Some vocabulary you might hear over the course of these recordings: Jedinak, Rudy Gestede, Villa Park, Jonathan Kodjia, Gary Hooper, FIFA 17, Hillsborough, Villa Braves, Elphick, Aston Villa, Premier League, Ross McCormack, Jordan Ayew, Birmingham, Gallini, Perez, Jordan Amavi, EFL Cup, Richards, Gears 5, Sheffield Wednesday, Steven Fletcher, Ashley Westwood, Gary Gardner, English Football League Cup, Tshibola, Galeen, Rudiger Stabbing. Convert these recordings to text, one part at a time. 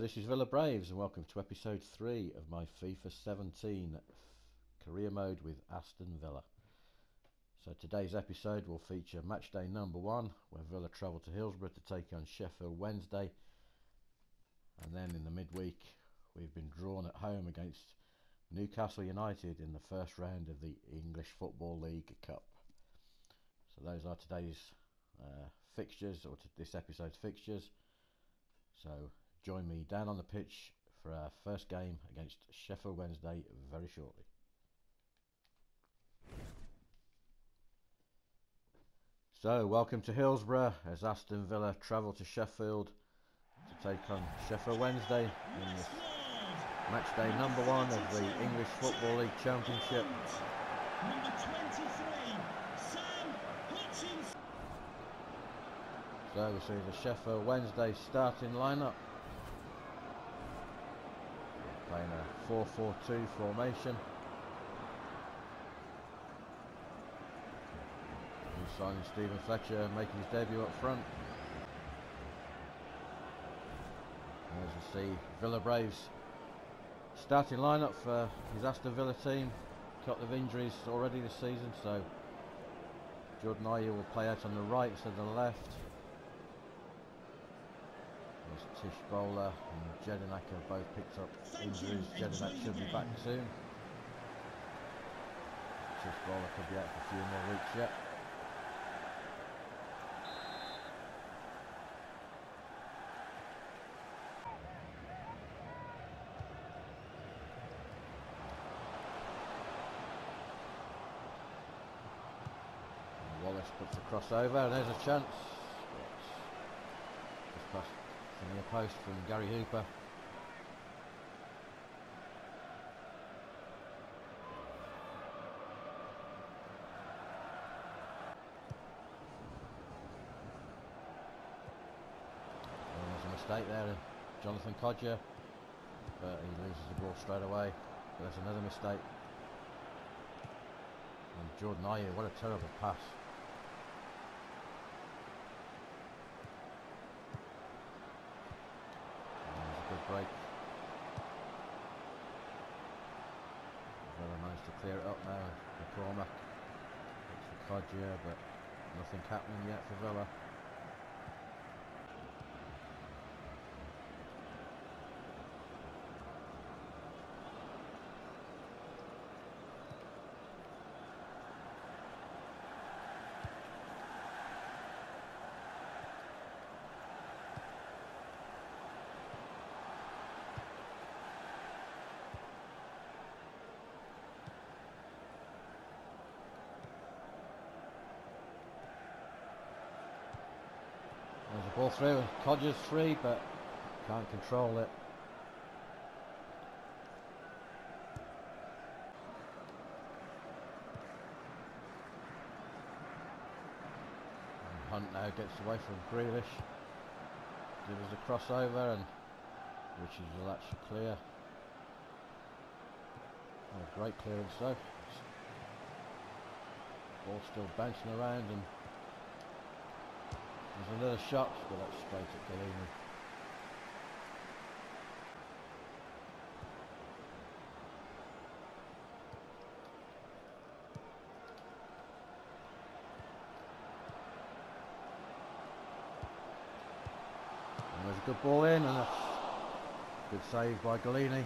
this is Villa Braves and welcome to episode 3 of my FIFA 17 career mode with Aston Villa. So today's episode will feature match day number 1, where Villa travel to Hillsborough to take on Sheffield Wednesday, and then in the midweek we've been drawn at home against Newcastle United in the first round of the English Football League Cup. So those are today's fixtures, or this episode's fixtures. So join me down on the pitch for our first game against Sheffield Wednesday very shortly. So welcome to Hillsborough as Aston Villa travel to Sheffield to take on Sheffield Wednesday in this match day number 1 of the English Football League Championship. So we see the Sheffield Wednesday starting lineup. We're playing a 4-4-2 formation. New signing Steven Fletcher making his debut up front. And as we see, Villa Braves starting lineup for his Aston Villa team. Couple of injuries already this season, so Jordan Ayew will play out on the right instead of the left. Tshibola and Jedinak have both picked up injuries. Jedinak should be back soon. Tshibola could be out for a few more weeks yet. And Wallace puts the crossover, and there's a chance. Just past the near post from Gary Hooper. Well, there's a mistake there, Jonathan Kodjia, but he loses the ball straight away. But there's another mistake. And Jordan Ayew, what a terrible pass. Break. Villa managed to clear it up now. McCormack looks for Kodjia, but nothing happening yet for Villa. Ball through, and Kodjia's free, but can't control it. And Hunt now gets away from Grealish. Gives a crossover, and Richards will actually clear. Oh, great clearance though. Ball still bouncing around, and there's another shot, but that's straight at Galeen. And there's a good ball in, and that's a good save by Gallini.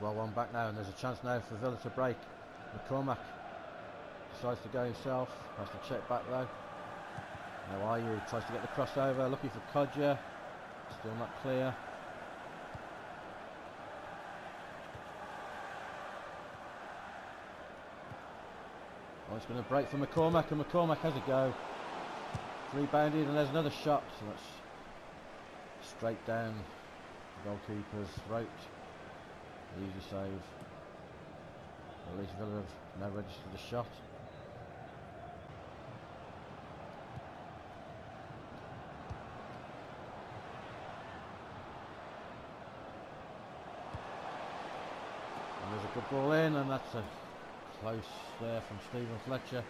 Well, one back now, and there's a chance now for Villa to break. McCormack decides to go himself, has to check back though. Now Ayew tries to get the crossover, looking for Kodjia, still not clear. Oh, it's going to break for McCormack, and McCormack has a go. It's rebounded, and there's another shot, so that's straight down the goalkeeper's throat. Easy save. At least Villa have now registered the shot. And there's a good ball in, and that's a close there from Steven Fletcher.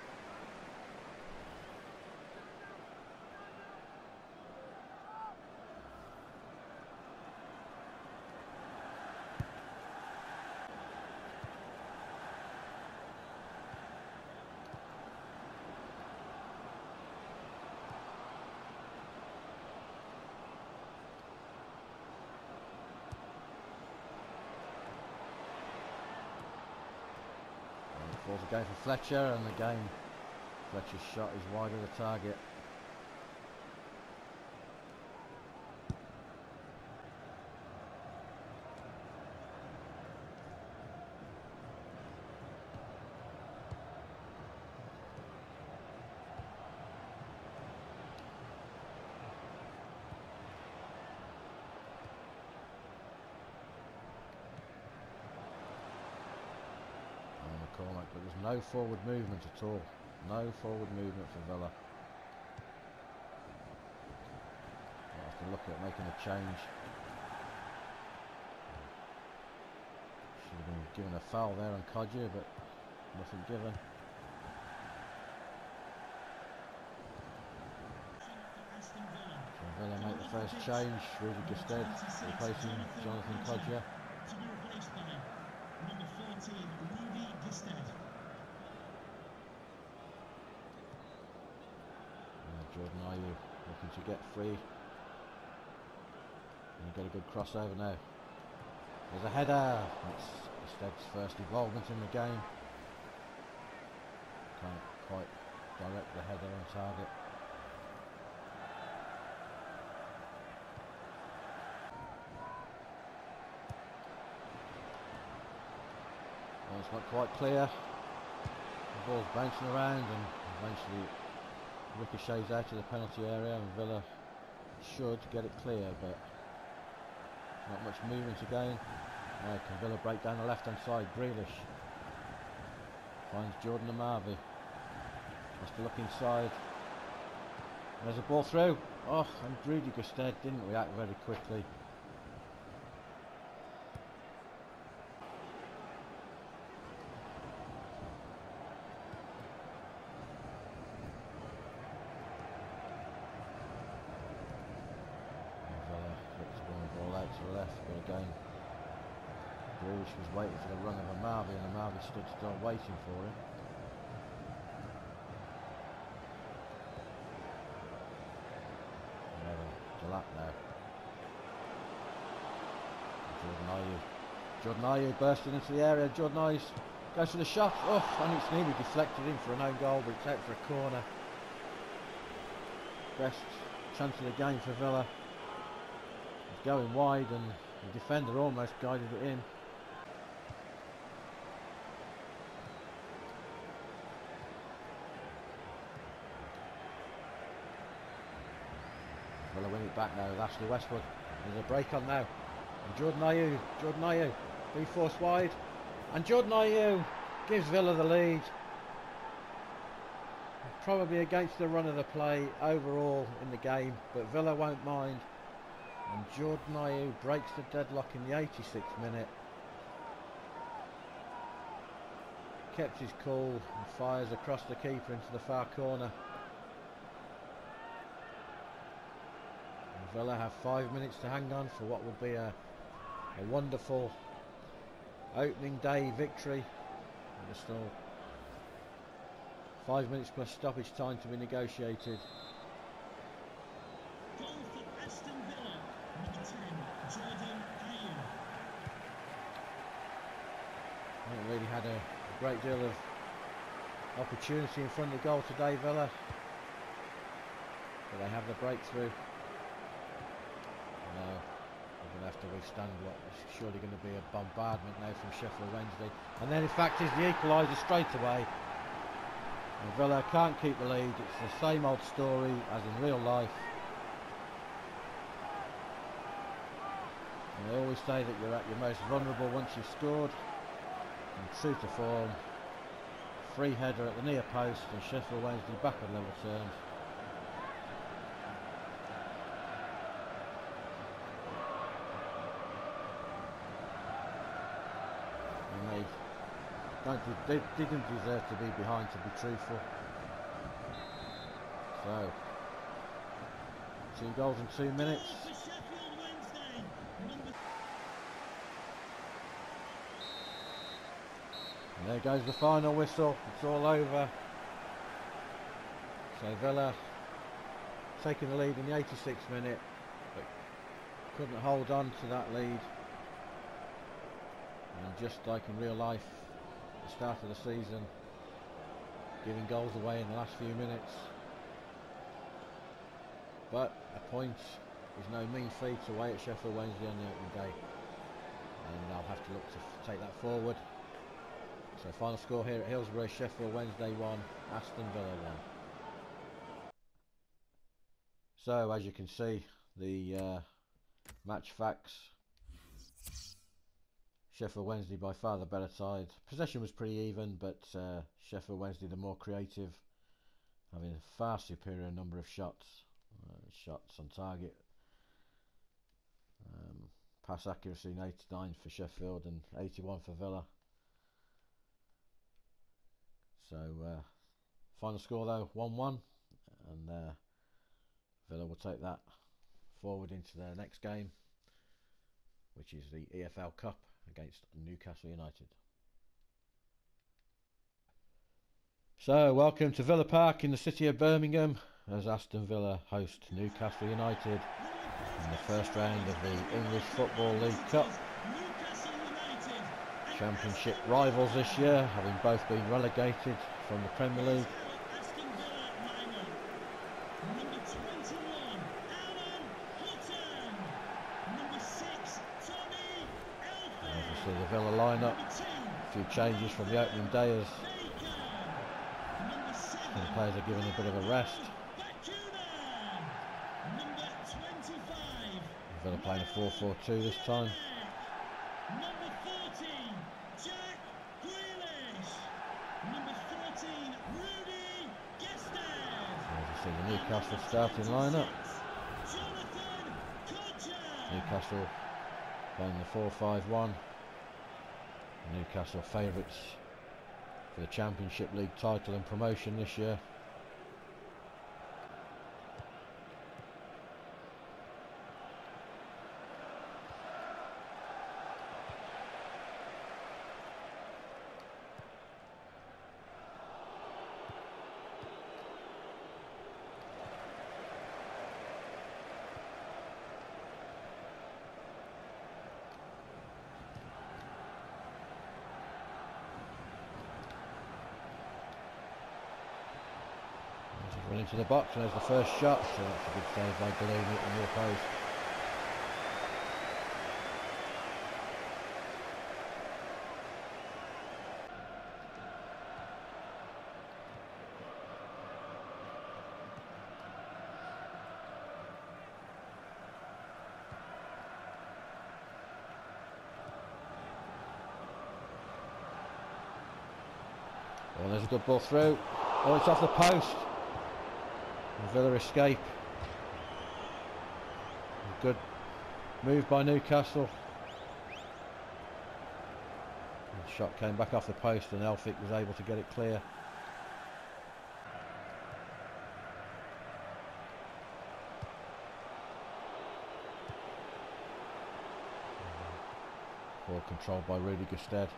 Balls again for Fletcher, and again Fletcher's shot is wide of the target. Cormack, but there's no forward movement at all. No forward movement for Villa. I'll have to look at making a change. Should have been given a foul there on Kodjia, but nothing given. So Villa make the first change. Rudy Gestede replacing Jonathan Kodjia. To be replaced by number 14, Rudy Gestede. Jordan Ayew looking to get free. And he's got a good crossover now. There's a header. That's Gestede's first involvement in the game. Can't quite direct the header on target. It's not quite clear. The ball's bouncing around and eventually ricochets out of the penalty area, and Villa should get it clear, but not much movement again. Now can Villa break down the left hand side? Grealish finds Jordan Amavi. Has to look inside. There's a ball through. Oh, and Rudy Gestede didn't react very quickly. Grealish was waiting for the run of Amavi, and Amavi stood still waiting for him. Another Jalap now. Jordan Ayew bursting into the area. Jordan Ayew goes for the shot. Oh, and it's nearly deflected in for an own goal, but it's out for a corner. Best chance of the game for Villa. He's going wide, and the defender almost guided it in. Villa win it back now with Ashley Westwood. There's a break on now. And Jordan Ayew being forced wide. And Jordan Ayew gives Villa the lead. Probably against the run of the play overall in the game, but Villa won't mind. And Jordan Ayew breaks the deadlock in the 86th minute. Kept his cool and fires across the keeper into the far corner. And Villa have 5 minutes to hang on for what would be a wonderful opening day victory. And there's still 5 minutes plus stoppage time to be negotiated. Haven't really had a great deal of opportunity in front of the goal today, Villa, but they have the breakthrough. And now they're going to have to withstand what is surely going to be a bombardment now from Sheffield Wednesday, and then in fact is the equaliser straight away, and Villa can't keep the lead. It's the same old story as in real life. And they always say that you're at your most vulnerable once you've scored. And true to form, free header at the near post, and Sheffield Wednesday back on level terms. And they United, they didn't deserve to be behind, to be truthful. So, 2 goals in 2 minutes. And there goes the final whistle. It's all over. So Villa taking the lead in the 86th minute, but couldn't hold on to that lead. And just like in real life, the start of the season, giving goals away in the last few minutes. But a point is no mean feat away at Sheffield Wednesday on the opening day, and I'll have to look to take that forward. So final score here at Hillsborough: Sheffield Wednesday 1, Aston Villa 1. So as you can see, the match facts: Sheffield Wednesday by far the better side. Possession was pretty even, but Sheffield Wednesday the more creative, having a far superior number of shots. Shots on target, pass accuracy in 89 for Sheffield and 81 for Villa. So final score though 1-1, and Villa will take that forward into their next game, which is the EFL Cup against Newcastle United. So welcome to Villa Park in the city of Birmingham as Aston Villa host Newcastle United in the first round of the English Football League Cup. Championship rivals this year, having both been relegated from the Premier League. Obviously the Villa lineup, a few changes from the opening day as the players are given a bit of a rest. Villa playing a 4-4-2 this time. The Newcastle starting lineup. Newcastle playing the 4-5-1. Newcastle favourites for the Championship League title and promotion this year. Into the box, and there's the first shot, so that's a good save by Galeen at the near post. Well, there's a good ball through. Oh, it's off the post. Villa escape. Good move by Newcastle. The shot came back off the post and Elphick was able to get it clear. Ball controlled by Rudy Gestede.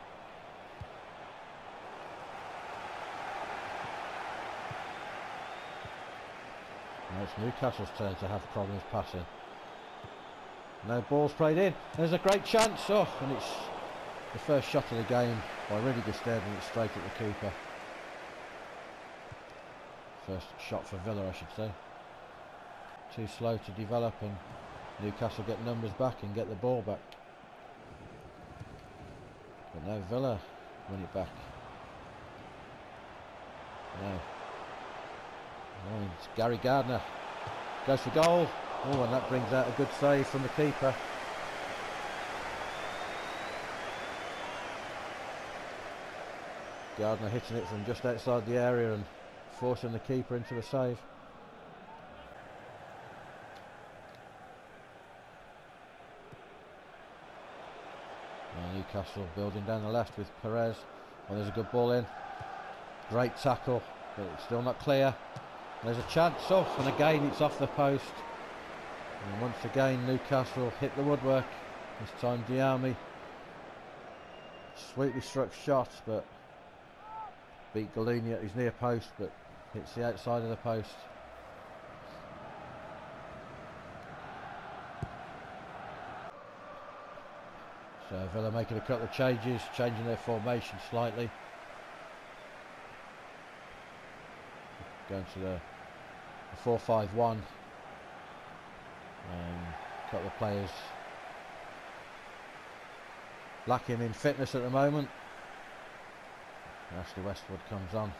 It's Newcastle's turn to have problems passing. No ball's played in. There's a great chance. Oh, and it's the first shot of the game by Rudiger Stabbing, and it's straight at the keeper. First shot for Villa, I should say. Too slow to develop, and Newcastle get numbers back and get the ball back. But now Villa win it back. No. And Gary Gardner goes for goal. Oh, and that brings out a good save from the keeper. Gardner hitting it from just outside the area and forcing the keeper into a save. And Newcastle building down the left with Perez. And there's a good ball in. Great tackle, but it's still not clear. There's a chance off, and again it's off the post. And once again Newcastle hit the woodwork. This time Diarmi. Sweetly struck shot, but beat Gallini at his near post, but hits the outside of the post. So Villa making a couple of changes, changing their formation slightly. Going to the 4-5-1. A couple of players lacking in fitness at the moment. Ashley Westwood comes on,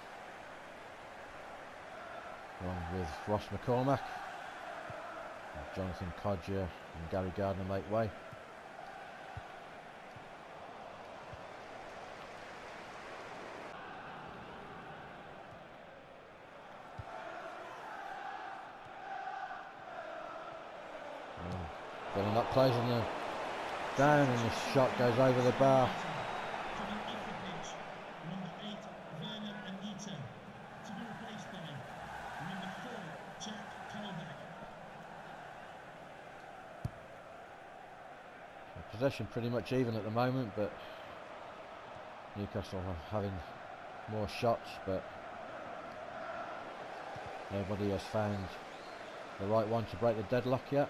along with Ross McCormack. Jonathan Kodjia and Gary Gardner make way. But they're not closing them down, and the shot goes over the bar. Possession pretty much even at the moment, but Newcastle are having more shots, but nobody has found the right one to break the deadlock yet.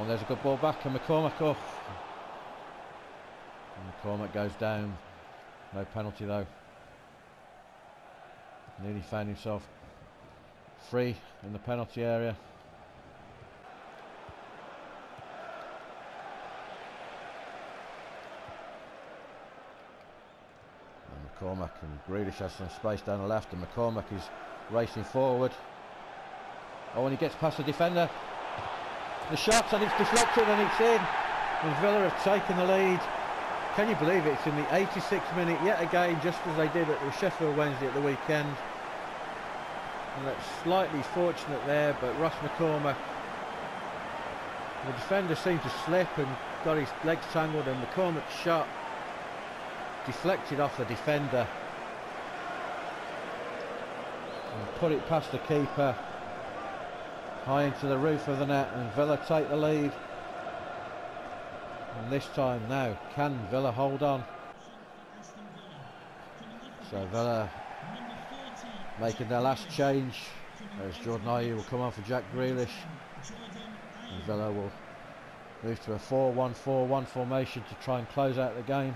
Oh, there's a good ball back, and McCormack off. McCormack goes down, no penalty though. Nearly found himself free in the penalty area. And McCormack and Grealish has some space down the left, and McCormack is racing forward. Oh, and he gets past the defender. The shot, and it's deflected, and it's in. And Villa have taken the lead. Can you believe it? It's in the 86th minute yet again, just as they did at the Sheffield Wednesday at the weekend. And that's slightly fortunate there, but Ross McCormack, the defender seemed to slip and got his legs tangled, and McCormack's shot deflected off the defender and put it past the keeper, high into the roof of the net, and Villa take the lead. And this time now, can Villa hold on? So Villa making their last change, as Jordan Ayew will come on for Jack Grealish, and Villa will move to a 4-1-4-1 formation to try and close out the game.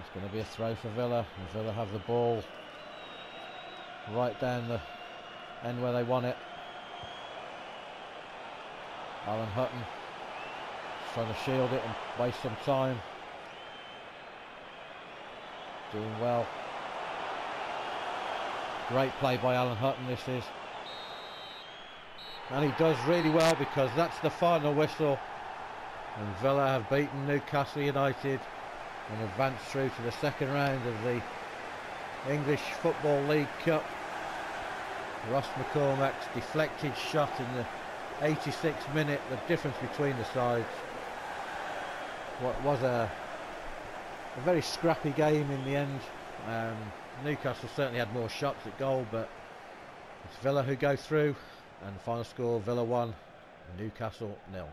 It's going to be a throw for Villa, and Villa have the ball right down the end where they want it. Alan Hutton trying to shield it and waste some time. Doing well. Great play by Alan Hutton, this is. And he does really well, because that's the final whistle. And Villa have beaten Newcastle United and advanced through to the second round of the English Football League Cup. Ross McCormack's deflected shot in the 86th minute, the difference between the sides. What was a very scrappy game in the end. Newcastle certainly had more shots at goal, but it's Villa who go through, and the final score Villa 1, Newcastle 0.